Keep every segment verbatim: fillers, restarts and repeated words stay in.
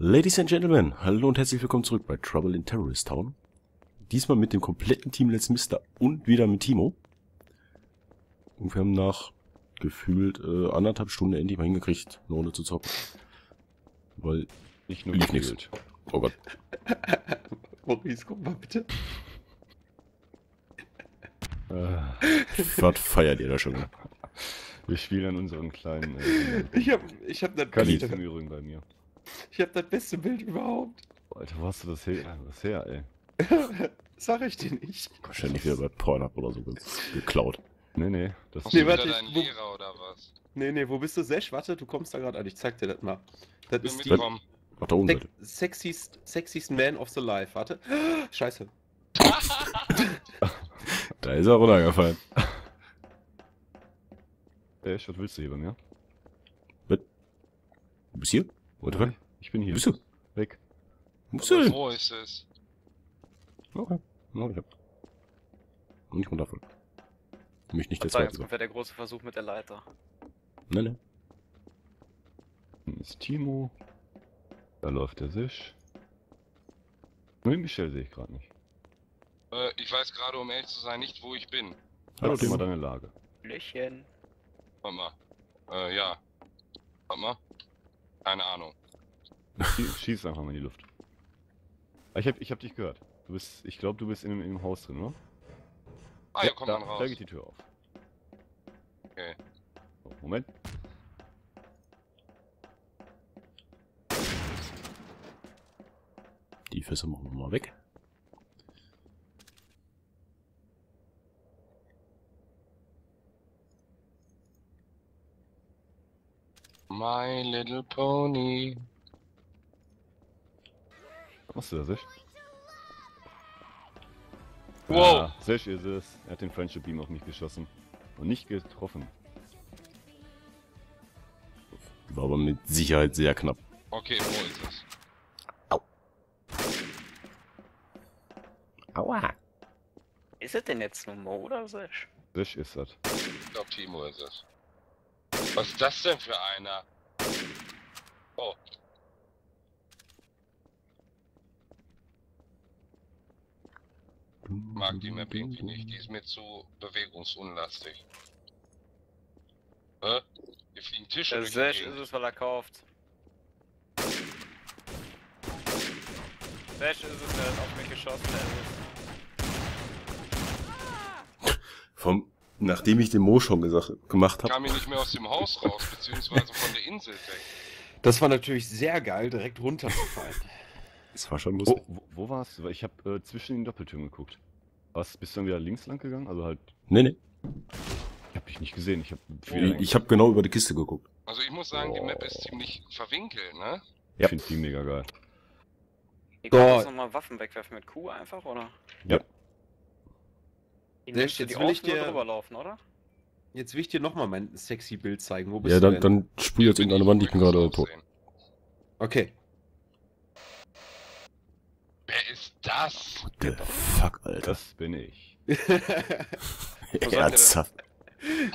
Ladies and Gentlemen, hallo und herzlich willkommen zurück bei Trouble in Terrorist Town. Diesmal mit dem kompletten Team Let's Mister und wieder mit Timo. Und wir haben nach gefühlt äh, anderthalb Stunden endlich mal hingekriegt, nur ohne zu zocken. Weil nicht nur gefühlt. Oh Gott. Maurice, guck mal bitte. Was feiert ihr da schon? Wir spielen an unseren kleinen... Äh, ich hab, ich hab das beste... bei mir. Ich hab das beste Bild überhaupt. Alter, wo hast du das her, das her ey? Sag ich dir nicht. Wahrscheinlich wieder bei Pornhub oder so geklaut. Nee, nee. Das nee, warte, dein ich, wo, Lehrer oder was? Nee, nee, wo bist du, Sesch? Warte, du kommst da gerade an, ich zeig dir das mal. Das ich ist die... Ach, da oben, sexiest, sexiest man of the life, warte. Scheiße. Da ist er runtergefallen. Ey, was willst du hier bei mir? Was? Du bist hier? Oder was? Ich bin hier. Bist du? Weg. Wo bist du? Wo ist es? Okay. No, ich hab. Und nicht runterfallen. Mich nicht der zweite. Jetzt kommt ja der große Versuch mit der Leiter. Nein, nein. Dann ist Timo. Da läuft der Sisch. Nur Michel sehe ich gerade nicht. Äh, ich weiß gerade, um ehrlich zu sein, nicht wo ich bin. Hallo, Timo, deine Lage. Blöchen. Warte mal. Äh, ja. Warte mal. Keine Ahnung. Schieß einfach mal in die Luft. Ich hab, ich hab dich gehört. Du bist, ich glaube, du bist in dem Haus drin, oder? Ah, ja, ja komm da, dann raus. Da geht die Tür auf. Okay. So, Moment. Die Fässer machen wir mal weg. My little pony. Was machst du da, Sesch? Wow! Ah, Sesch ist es. Er hat den Friendship Beam auf mich geschossen. Und nicht getroffen. War aber mit Sicherheit sehr knapp. Okay, wo ist es? Au. Aua! Ist es denn jetzt nur Mo oder Sesch? Sesch ist das. Ich glaube, Timo ist es. Was ist das denn für einer? Oh. Mag die Map irgendwie nicht, die ist mir zu bewegungsunlastig. Hä? Hier fliegen Tische durch die Gegend. Sesh ist es, weil er kauft. Sesh ist es, der hat auf mich geschossen, der ist. Vom... Nachdem ich den Mo schon gesagt, gemacht habe. Kam ich nicht mehr aus dem Haus raus, beziehungsweise von der Insel weg. Das war natürlich sehr geil, direkt runterzufallen. Das war schon lustig. Wo, wo, wo warst du? Ich habe äh, zwischen den Doppeltüren geguckt. Was, bist du dann wieder links lang gegangen? Also halt. Nee, nee. Ich hab dich nicht gesehen. Ich habe ich, ich hab genau über die Kiste geguckt. Also ich muss sagen, oh. Die Map ist ziemlich verwinkelt, ne? Ja. Ich finde die mega geil. Ich kann jetzt nochmal Waffen wegwerfen mit Q einfach, oder? Ja. Sesh, jetzt will ich dir laufen, oder? Jetzt will ich dir nochmal mein sexy Bild zeigen. Wo bist ja, du dann, denn? Ja, dann spiel jetzt irgendeine Wand, ich bin gerade tot. Okay. Wer ist das? What the fuck, Alter? Das bin ich. Ernsthaft?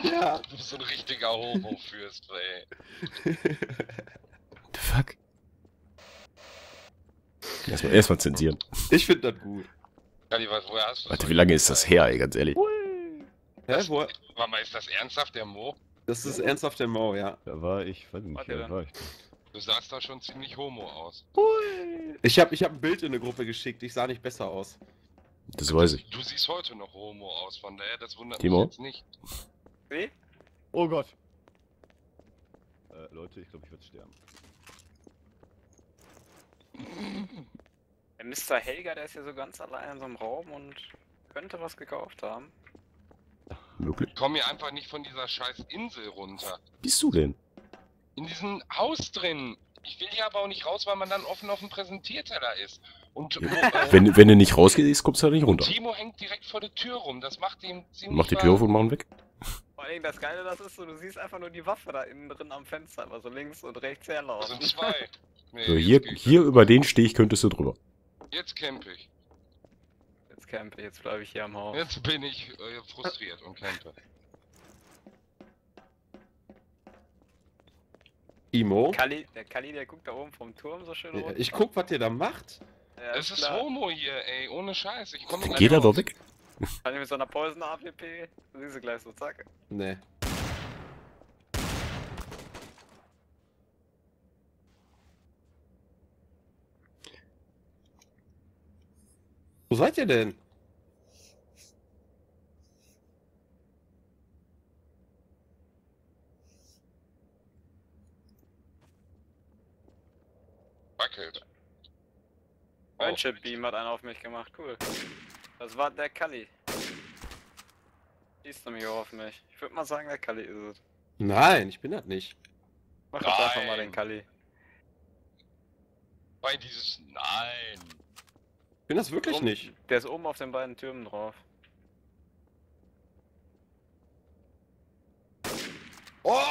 Ja. Du bist ein richtiger Homo-Fürst, ey. What the fuck? Erstmal, erstmal zensieren. Ich finde das gut. Warte, wie lange ist das her, ey, ganz ehrlich? Hä, wo? Warte mal, ist das ernsthaft der Mo? Das ist ernsthaft der Mo, ja. Da war ich, weiß nicht, da war ich. Du sahst da schon ziemlich homo aus. Ich hab, ich hab ein Bild in eine Gruppe geschickt, ich sah nicht besser aus. Das weiß ich. Du siehst heute noch homo aus, von daher, das wundert mich jetzt nicht. Wie? Oh Gott. Äh, Leute, ich glaube, ich werde sterben. Der Mister Helga, der ist ja so ganz allein in so einem Raum und könnte was gekauft haben. Wirklich? Komm hier einfach nicht von dieser scheiß Insel runter. Bist du denn? In diesem Haus drin. Ich will hier aber auch nicht raus, weil man dann offen auf dem Präsentierteller ist. Und ja. äh, wenn, wenn du nicht rausgehst, kommst du halt nicht runter. Timo hängt direkt vor der Tür rum. Das macht ihm ziemlich. Mach die Tür auf und mach ihn weg. Vor allem das Geile, das ist so, du siehst einfach nur die Waffe da innen drin am Fenster, aber so links und rechts herlaufen. Das sind zwei. Nee, so, hier, hier über den Steg könntest du drüber. Jetzt campe ich. Jetzt campe ich, jetzt bleibe ich hier am Haus. Jetzt bin ich äh, frustriert und campe. Imo? Kali, der Kali, der guckt da oben vom Turm so schön rum. Ich guck, was ihr da macht. Ja, es ist Homo hier, ey, ohne Scheiß. Ich komm Geht er doch weg? Kann ich mit so einer Poison-A W P? Da siehst du gleich so, zack. Nee. Wo seid ihr denn? Wackelt. Friendship Beam hat einer auf mich gemacht, cool. Das war der Kali. Schießt nämlich auch auf mich. Ich würde mal sagen, der Kali ist es. Nein, ich bin das nicht. Mach doch einfach mal den Kali. Bei dieses... Nein. Ich bin das wirklich nicht. Der ist oben auf den beiden Türmen drauf. Oh!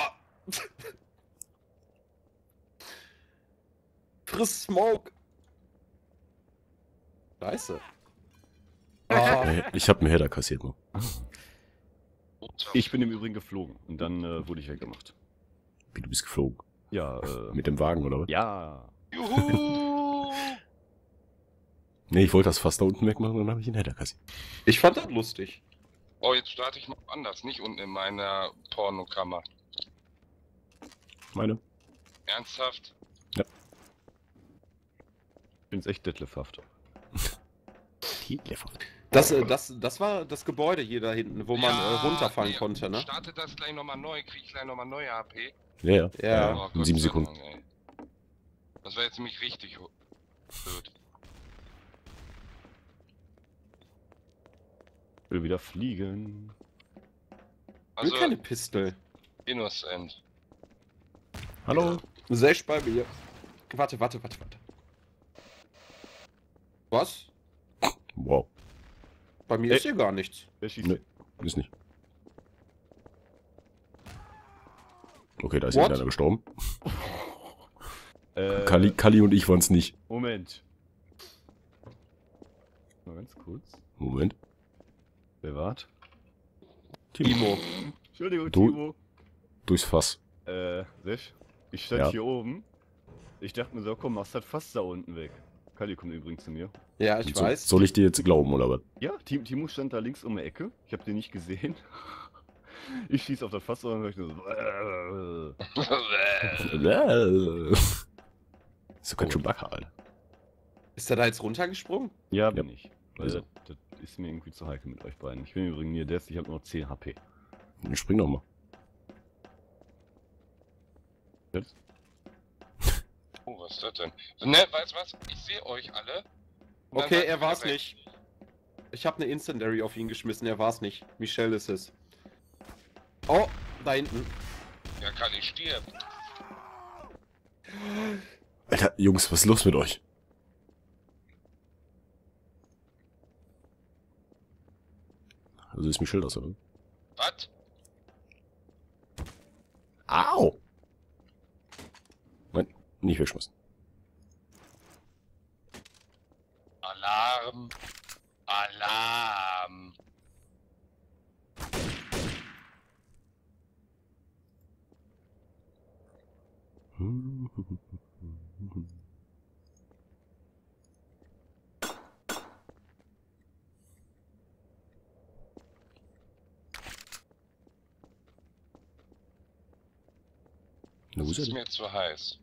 Friss Smoke! Scheiße. Oh. Ich hab einen Header kassiert, Mo. Ich bin im Übrigen geflogen und dann äh, wurde ich weggemacht. Wie, du bist geflogen? Ja, äh... Mit dem Wagen, oder was? Ja! Juhu! Ne, ich wollte das fast da unten wegmachen und dann habe ich einen Header kassiert. Ich fand das lustig. Oh, jetzt starte ich mal anders, nicht unten in meiner Pornokammer. Meine? Ernsthaft? Ja. Ich bin's echt detlefhaft. Detlefhaft. Das, äh, das, das war das Gebäude hier da hinten, wo man ja, äh, runterfallen nee, konnte, ne? Starte das gleich nochmal neu, krieg ich gleich nochmal neue A P. Ja, ja. ja. Oh, Gott, in sieben Sekunden. Mann, das war jetzt nämlich richtig blöd. Ich will wieder fliegen. Also, ich will keine Pistole. Innocent. Hallo? Sesch bei mir. Warte, warte, warte, warte. Was? Wow. Bei mir Ey. ist hier gar nichts. Wer schießt? Nee, ist nicht. Okay, da ist jetzt einer gestorben. äh, Kali, Kali und ich waren es nicht. Moment. Mal ganz kurz. Moment. Wer war's? Timo. Timo. Entschuldigung, du, Timo. Durchs Fass. Äh, Sesch, ich stand ja. hier oben. Ich dachte mir so, komm, machst das Fass da unten weg. Kali kommt übrigens zu mir. Ja, ich so, weiß. Soll ich dir jetzt glauben, oder was? Ja, Timo stand da links um die Ecke. Ich hab den nicht gesehen. Ich schieß auf das Fass und dann ich nur so... Ist doch kein Chewbacca, Alter. Ist der da jetzt runtergesprungen? Ja, bin ja. ich. Weil ja. Das ist mir irgendwie zu heikel mit euch beiden. Ich bin übrigens hier Death, ich hab nur noch zehn H P. Dann spring doch mal. Jetzt? Oh, was ist das denn? Ne, weißt was? Ich sehe euch alle. Okay, er war's nicht. Ich habe eine Incendiary auf ihn geschmissen, er war's nicht. Michelle ist es. Oh, da hinten. Ja, kann ich stirb. Alter, Jungs, was ist los mit euch? Also ist Michelle das, oder? Was? Au! Nicht wegschmissen. Alarm! Alarm! Das ist mir zu heiß.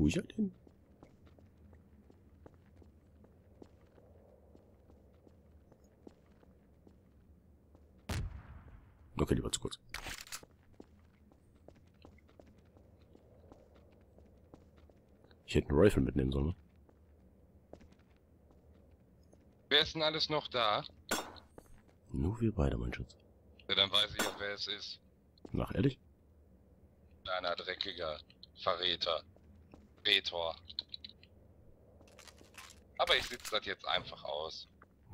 Wo ist er denn? Okay, lieber zu kurz. Ich hätte einen Rifle mitnehmen sollen. Wer ist denn alles noch da? Nur wir beide, mein Schatz. Ja, dann weiß ich auch, wer es ist. Nach ehrlich? Kleiner, dreckiger Verräter. Tor. Aber ich sitze das jetzt einfach aus.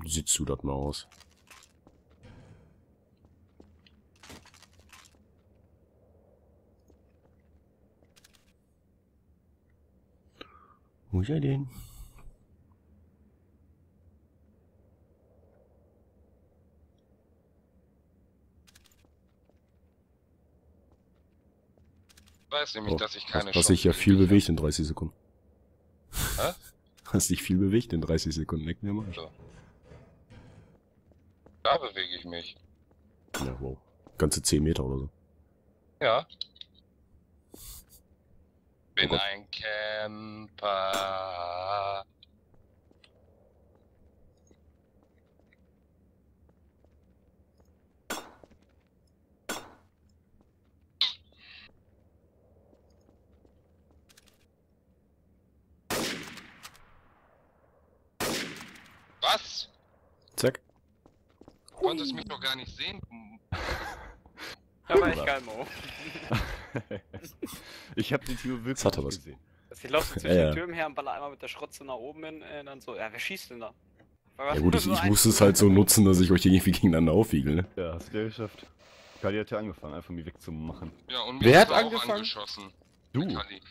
Sitzt du das mal aus? Wo ist er denn? weiß nämlich, oh, dass ich keine Chance habe. Hast dich ja viel bewegt in dreißig Sekunden. Hä? Hast dich viel bewegt in dreißig Sekunden, leck mir mal. So. Da bewege ich mich. Ja, wow. Ganze zehn Meter oder so. Ja. Bin oh ein Camper. Was? Zack. Du konntest mich doch gar nicht sehen. Da war ich geil, Mo. Ich hab den Timo wirklich nicht gesehen. Ich lauf so zwischen ja, den Türmen her und baller einmal mit der Schrotze nach oben hin und dann so, ja, wer schießt denn da? Ja gut, ich, ich musste es halt so nutzen, dass ich euch irgendwie gegeneinander aufwiegel, ne? Ja, hast du ja geschafft. Kali hat ja angefangen, einfach mir wegzumachen. Ja, und wer hat angefangen? Angeschossen. Du! Kali.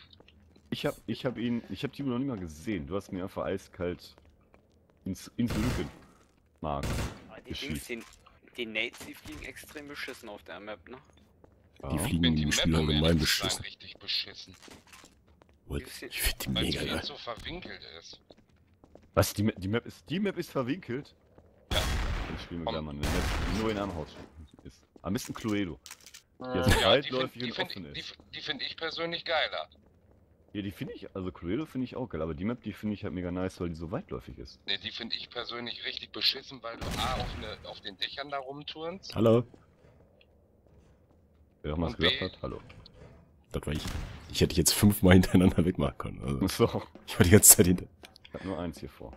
Ich hab, ich hab ihn, ich hab Timo noch nicht mal gesehen. Du hast mir einfach eiskalt ins, ins Lückenmark geschieht. Die Nates, die fliegen extrem beschissen auf der Map, ne? Die oh, fliegen in dem Spiel allgemein beschissen. Richtig beschissen. What? Ich find die mega geil. So verwinkelt ist. Was? Die, die, Map ist, die Map ist verwinkelt? Ja. Dann spielen wir gleich mal eine Map, die nur in einem Haus ist. Am besten Cluedo. Ja, also ja, die finde find, find, die, die find ich persönlich geiler. Ja, die finde ich, also Cluedo finde ich auch geil, aber die Map, die finde ich halt mega nice, weil die so weitläufig ist. Ne, die finde ich persönlich richtig beschissen, weil du A, auf, ne, auf den Dächern da rumturnst. Hallo. Wer doch mal was gesagt hat, hallo. Das war ich. Ich hätte jetzt fünfmal hintereinander wegmachen können. Also. So. Ich war die ganze Zeit hinter. Ich hab nur eins hier vor.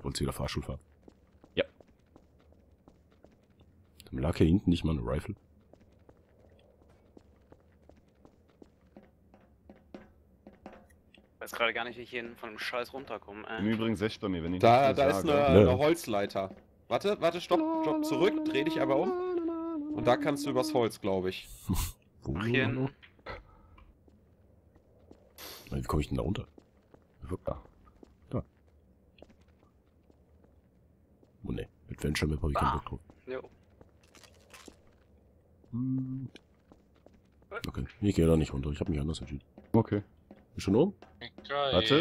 Wolltest du wieder Fahrstuhl fahren? Ja. Dann lag hier hinten nicht mal eine Rifle. Ich weiß gerade gar nicht, wie ich hier von dem Scheiß runterkomme. Äh. Im Übrigen sechs bei mir, wenn ich da, nicht da sage. Da ist eine, eine Holzleiter. Warte, warte, stopp, stopp, zurück, dreh dich aber um. Und da kannst du übers Holz, glaube ich. Wo hin? Wie komme ich denn da runter? Da. Da. Oh ne, Adventure Map habe ich ah. keinen Bock drauf. Hm. Okay, ich gehe da nicht runter, ich habe mich anders entschieden. Okay. Schon oben? Michaela. Warte.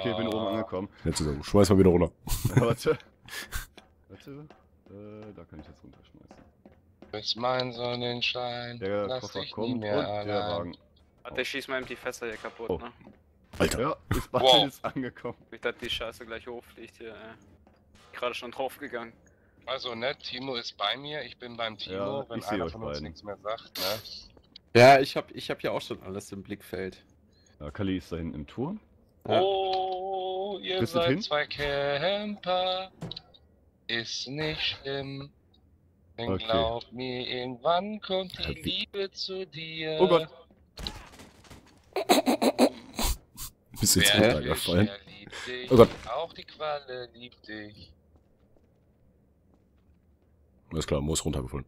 Okay, bin oben angekommen. Jetzt ist er. Schmeiß mal wieder runter. Warte. Warte. Äh, da kann ich jetzt runterschmeißen. Bis mein Sonnenschein. Der Lass Koffer kommt und allein. Der Wagen. Warte, ich schieß mal eben die Fässer hier kaputt, oh. ne? Alter. Ja, ist Button wow. jetzt angekommen. Ich dachte, die Scheiße gleich hochfliegt hier, ey. Gerade schon draufgegangen. Also, ne, Timo ist bei mir, ich bin beim Timo, ja, wenn einer von uns nichts mehr sagt, ne? Ja, ich hab, ich hab ja auch schon alles im Blickfeld. Ja, Kali ist da hinten im Turm. Ja. Oh, ihr Bist seid zwei Camper. Ist nicht schlimm. Dann okay. glaub mir, irgendwann kommt die Liebe zu dir. Oh Gott. Bist jetzt runtergefallen. Oh Gott. Auch die Qualle liebt dich. Alles klar, muss runtergefallen.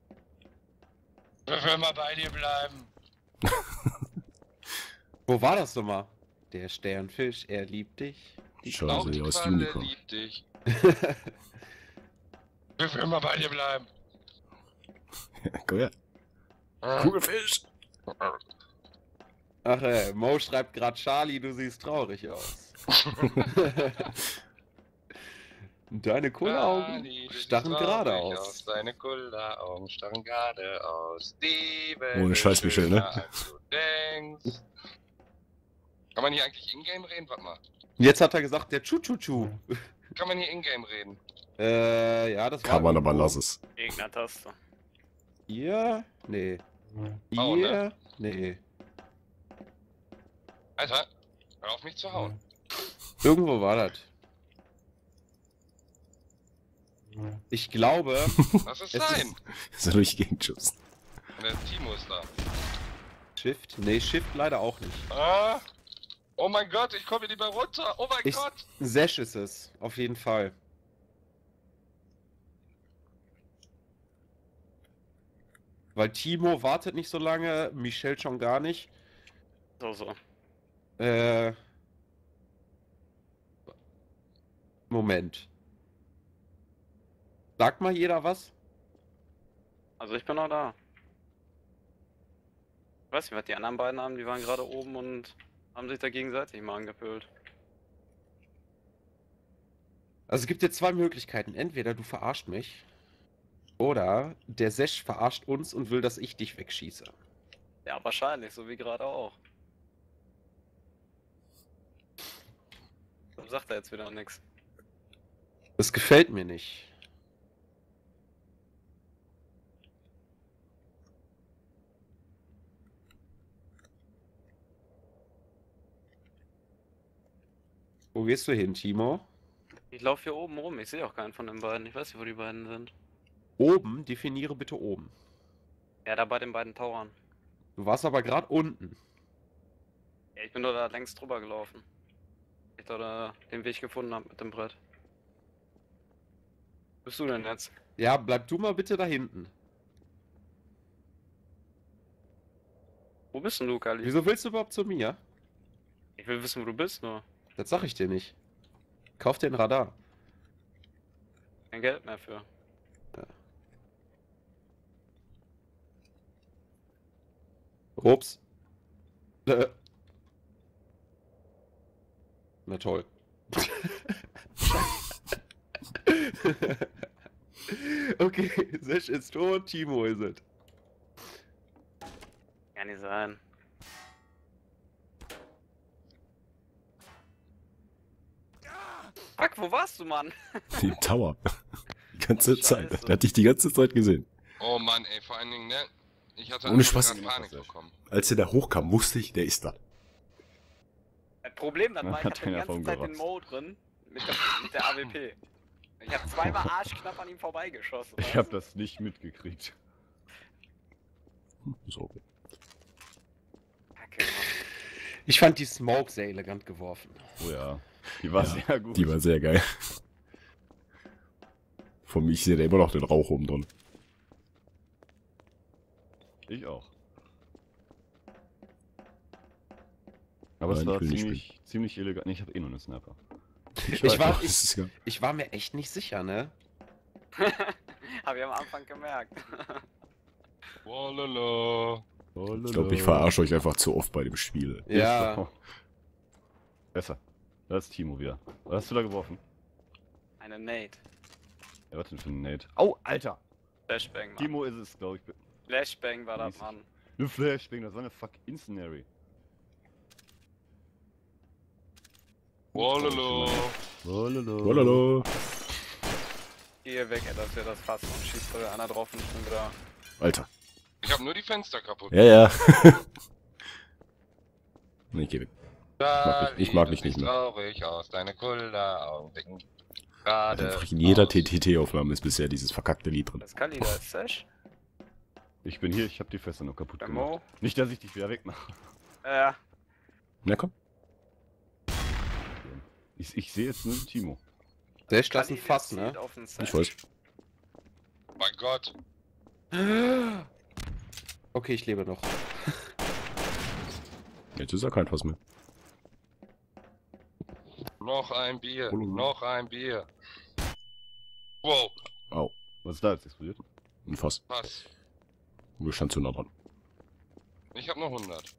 Wir wollen mal bei dir bleiben. Wo war das nochmal? Der Sternfisch, er liebt dich. Die Scheiße, die aus Juni kommt. Liebt dich. Wir will immer bei dir bleiben. Komm her. Kugelfisch. Ach ey, Mo schreibt gerade Charlie, du siehst traurig aus. Deine Kulleraugen starren geradeaus. Deine Kulleraugen starren geradeaus. Ohne Scheiß, Michel, ne? Kann man hier eigentlich ingame reden? Warte mal. Jetzt hat er gesagt, der Tschu-Tschu-Tschu. Kann man hier ingame reden? Äh, ja, das Kann war man, aber lass es. Irgendeine Taste. Hier? Nee. Hier? Oh, ne? Nee. Alter, hör auf mich zu hauen. Irgendwo war das. Ich glaube... Lass es sein! Soll durch Gegenschubsen. Der Timo ist da. Shift? Nee, Shift leider auch nicht. Ah! Oh mein Gott, ich komme lieber runter. Oh mein ich, Gott. Sesh ist es, auf jeden Fall. Weil Timo wartet nicht so lange, Michel schon gar nicht. So, so. Äh. Moment. Sagt mal jeder was? Also ich bin noch da. Ich weiß nicht, was die anderen beiden haben, die waren gerade oben und haben sich da gegenseitig mal angepölt. Also es gibt jetzt zwei Möglichkeiten. Entweder du verarscht mich oder der Sesch verarscht uns und will, dass ich dich wegschieße. Ja, wahrscheinlich, so wie gerade auch. Warum sagt er jetzt wieder nichts? Das gefällt mir nicht. Wo gehst du hin, Timo? Ich laufe hier oben rum, ich sehe auch keinen von den beiden. Ich weiß nicht, wo die beiden sind. Oben? Definiere bitte oben. Ja, da bei den beiden Tauern. Du warst aber gerade unten. Ja, ich bin doch da längst drüber gelaufen. Ich da, da den Weg gefunden habe mit dem Brett. Wo bist du denn jetzt? Ja, bleib du mal bitte da hinten. Wo bist denn du, Kali? Wieso willst du überhaupt zu mir? Ich will wissen, wo du bist, nur. Das sag ich dir nicht. Kauf dir ein Radar. Kein Geld mehr für. Ja. Ups. Äh. Na toll. Okay, Sesch ist tot, Timo ist es. Kann nicht sein. Fuck, wo warst du, Mann? Im Tower. Die ganze oh, Zeit. Da hatte ich die ganze Zeit gesehen. Oh Mann, ey, vor allen Dingen, ne? Ich hatte ohne Spaß Panik bekommen. Als er da hochkam, wusste ich, der ist da. Das Problem dann war, ich hatte die ganze Zeit den Moe drin mit der, mit der A W P. Ich hab zweimal arschknapp an ihm vorbeigeschossen. Ich hab das nicht mitgekriegt. So. Ich fand die Smoke sehr elegant geworfen. Oh ja. Die war ja, sehr gut. Die war sehr geil. Von mir, ich sehe da immer noch den Rauch oben drin. Ich auch. Aber nein, es war ziemlich, ziemlich illegal. Nee, ich habe eh nur eine Sniper. Ich, ich, war, ich, ich war mir echt nicht sicher, ne? Hab ich am Anfang gemerkt. Oh, lala. Oh, lala. Ich glaube, ich verarsche euch einfach zu oft bei dem Spiel. Ja. Besser. Da ist Timo wieder. Was hast du da geworfen? Eine Nade. Ja, was denn für eine Nade? Au, Alter! Flashbang, Mann. Timo ist es, glaube ich. Flashbang war das, Mann. Eine Flashbang, das war eine fuck Incendiary. Wollolo! Wollolo! Wollolo! Geh weg, Alter, dass wir das fassen und schießt da einer drauf und schon wieder. Alter. Ich hab nur die Fenster kaputt. Ja, ja. Nee, geh weg. Ich mag dich nicht mehr. Traurig aus, deine Kulleraugen. Einfach in jeder T T T-Aufnahme ist bisher dieses verkackte Lied drin. Das kann ich, das Sesh. Ich bin hier, ich hab die Fässer noch kaputt gemacht. Nicht, dass ich dich wieder wegmache. Ja. Na komm. Ich, ich sehe jetzt nur Timo. Sesh, das ist ein Fass, ne? Ich weiß. Mein Gott. Okay, ich lebe noch. Jetzt ist er kein Fass mehr. Noch ein Bier, Volumen. Noch ein Bier. Wow. Au. Oh. Was ist da jetzt explodiert? Ein Fass. Fass. Wir standen zu nah dran. Ich hab noch hundert.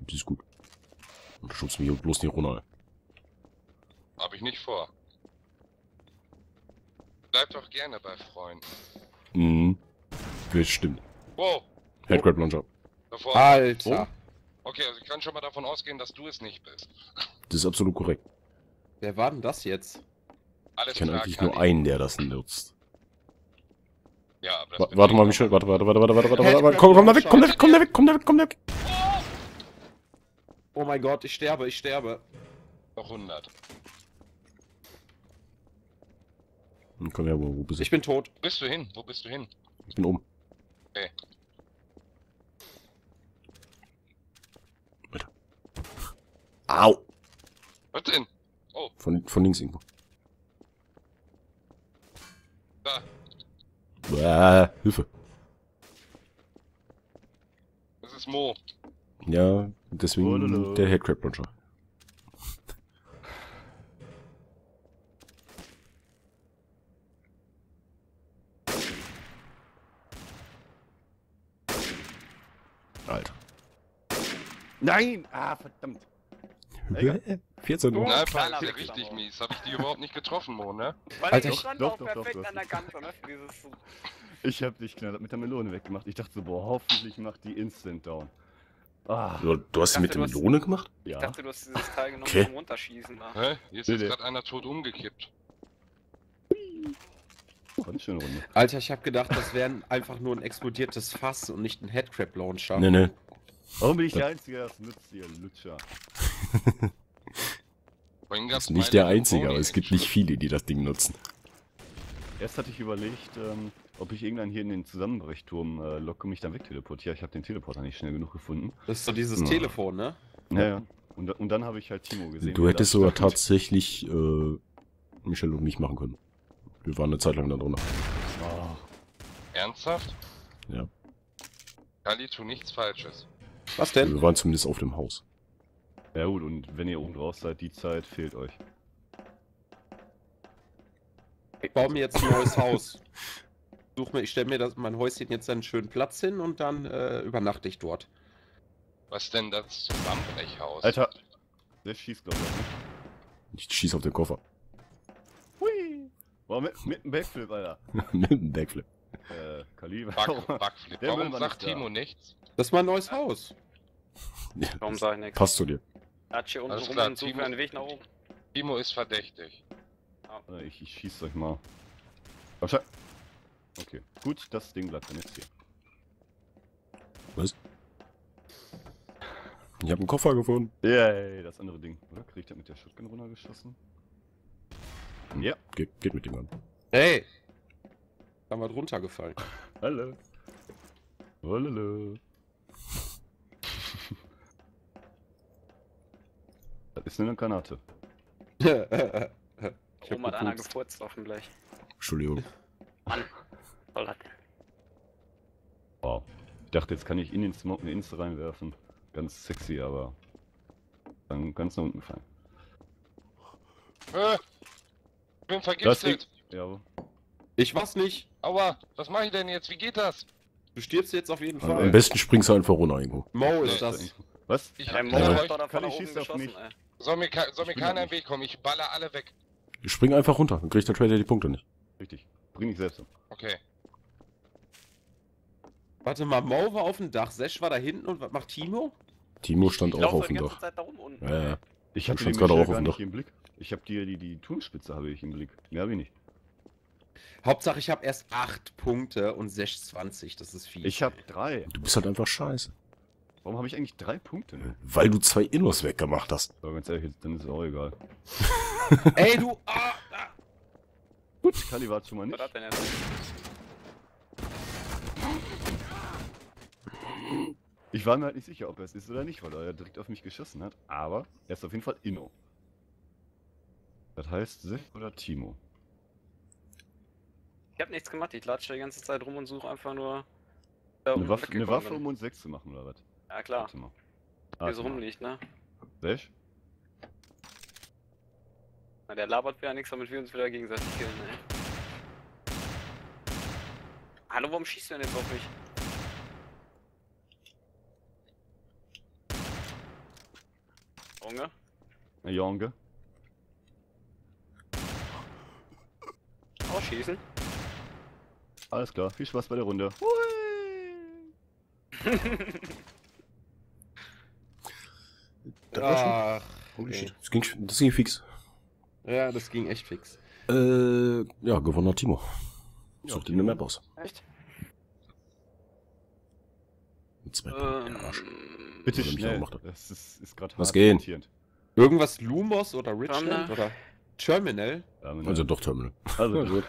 Die ist gut. Und schubst mich bloß nicht runter. Hab ich nicht vor. Bleibt doch gerne bei Freunden. Mhm. Bestimmt. Wow. Headcrab Launcher. Davor. Alter. Oh. Okay, also ich kann schon mal davon ausgehen, dass du es nicht bist. Das ist absolut korrekt. Wer war denn das jetzt? Alles ich kenne eigentlich nur einen, der das nutzt. Ja, aber das Wa warte mal, Michel, warte, warte, warte, warte, warte, warte, warte, warte, komm, komm da weg, komm da weg, komm da weg, komm da weg, komm da weg. Oh mein Gott, ich sterbe, ich sterbe. Noch hundert. Komm her, wo, wo bist du? Ich bin tot. Wo bist du hin? Wo bist du hin? Ich bin oben. Okay. Alter. Au. Was denn? Oh. Von, von links irgendwo. Da. Bäh, Hilfe. Das ist Moe. Ja, deswegen oh, no, no. Der Headcrab Launcher. Alter. Nein! Ah, verdammt. vierzehn Uhr. Oh, Alter, richtig aber. Mies. Hab ich die überhaupt nicht getroffen, Mo, ne? Weil Alter, ich stand doch, auch doch, perfekt doch, doch. An der Ganze, ne? Dieses... Ich hab dich knallhart mit der Melone weggemacht. Ich dachte so, boah, hoffentlich macht die Instant down. Ah. Du, du hast sie mit der Melone hast... gemacht? Ja. Ich dachte, du hast dieses Teil genommen okay. Zum Runterschießen. Ne? Hä? Jetzt ist gerade einer tot umgekippt. Runde. Alter, ich hab gedacht, das wäre einfach nur ein explodiertes Fass und nicht ein Headcrab Launcher. Ne, ne. Warum bin ich der Einzige, das nützt hier, Lutscher? Das ist nicht der Einzige, aber es gibt nicht viele, die das Ding nutzen. Erst hatte ich überlegt, ähm, ob ich irgendwann hier in den Zusammenbrechturm äh, locke und mich dann wegteleportiere. Ich habe den Teleporter nicht schnell genug gefunden. Das ist doch dieses ja. Telefon, ne? Ja, ja. Und, und dann habe ich halt Timo gesehen. Du hättest sogar tatsächlich äh, Michel und mich machen können. Wir waren eine Zeit lang da drunter. Oh. Ernsthaft? Ja. Kali, tu nichts Falsches. Was denn? Wir waren zumindest auf dem Haus. Ja gut, und wenn ihr oben drauf seid, die Zeit fehlt euch. Ich baue mir jetzt ein neues Haus. Such mir, ich stelle mir das, mein Häuschen jetzt einen schönen Platz hin und dann äh, übernachte ich dort. Was denn das Zusammenbrechhaus? Alter, der schießt glaube ich. Ich schieß auf den Koffer. Boah, mit, mit dem Backflip, Alter. Mit dem Backflip. Äh, Kali, warum, Back, Backflip. Warum sagt Timo nichts? Das ist mein neues Haus. Ja, warum sag ich nichts? Passt zu dir. Er hat hier unten rum Timo, einen Weg nach oben. Timo ist verdächtig. Ja. Ich, ich schieß euch mal. Okay, gut, das Ding bleibt dann jetzt hier. Was? Ich hab einen Koffer gefunden. Yay, das andere Ding. Oder kriegt er mit der Shotgun runtergeschossen? Ja, Ge geht mit dem an. Hey! Da war drunter gefallen. Hallo. Hallo. Das ist nur eine Granate. Oma hat einer gefurzt hoffentlich. Entschuldigung. Mann, soll das denn? Wow. Ich dachte, jetzt kann ich in den Smoke eine Insta reinwerfen. Ganz sexy, aber dann ganz nach unten gefallen. Äh. Ich bin vergiftet. Ja. Ich war's nicht. Aua, was mache ich denn jetzt? Wie geht das? Du stirbst jetzt auf jeden Fall. Am ey. besten springst du einfach runter irgendwo. Mo ist das. Was? Ich hab kann ich schießen auf mich. Soll mir, soll mir keiner im Weg kommen, ich baller alle weg. Ich spring einfach runter, dann kriegt der Trader die Punkte nicht. Richtig. Bring dich selbst um. Okay. Warte mal, Mo war auf dem Dach, Sesch war da hinten und was macht Timo? Timo stand ich auch auf dem Dach. Zeit da unten. Ja, ja. Ich hab den gerade auch auf dem Dach. Ich hab die, die, die Turmspitze habe ich im Blick. Mehr habe ich nicht. Hauptsache ich habe erst acht Punkte und sechsundzwanzig, das ist viel. Ich habe drei. Du bist halt einfach scheiße. Warum habe ich eigentlich drei Punkte? Ne? Weil du zwei Innos weggemacht hast. Aber ganz ehrlich, dann ist es auch egal. Ey, du... Ah, ah. Gut, Kali war schon mal nicht. Ich war mir halt nicht sicher, ob er es ist oder nicht, weil er direkt auf mich geschossen hat. Aber er ist auf jeden Fall Inno. Das heißt Sech oder Timo? Ich hab nichts gemacht, ich latsche die ganze Zeit rum und suche einfach nur... Da eine, Waffe, eine Waffe, um uns sechs zu machen, oder was? Ja klar. Wie ah, so rumliegt, ne? Sech? Na, der labert mir ja nichts, damit wir uns wieder gegenseitig killen, ey. Hallo, warum schießt du denn jetzt auf mich? Jonge? Jonge? Ausschießen. Alles klar, viel Spaß bei der Runde. Das war schon... Holy shit. Das ging, das ging fix. Ja, das ging echt fix. Äh, ja, gewonnen hat Timo. Such ja, dir eine Map aus. Echt? Mit zwei ähm, bitte schnell. Das ist, ist gerade was gehen? Irgendwas Lumos oder Richland oder... Terminal? Terminal? Also doch Terminal. Also gut.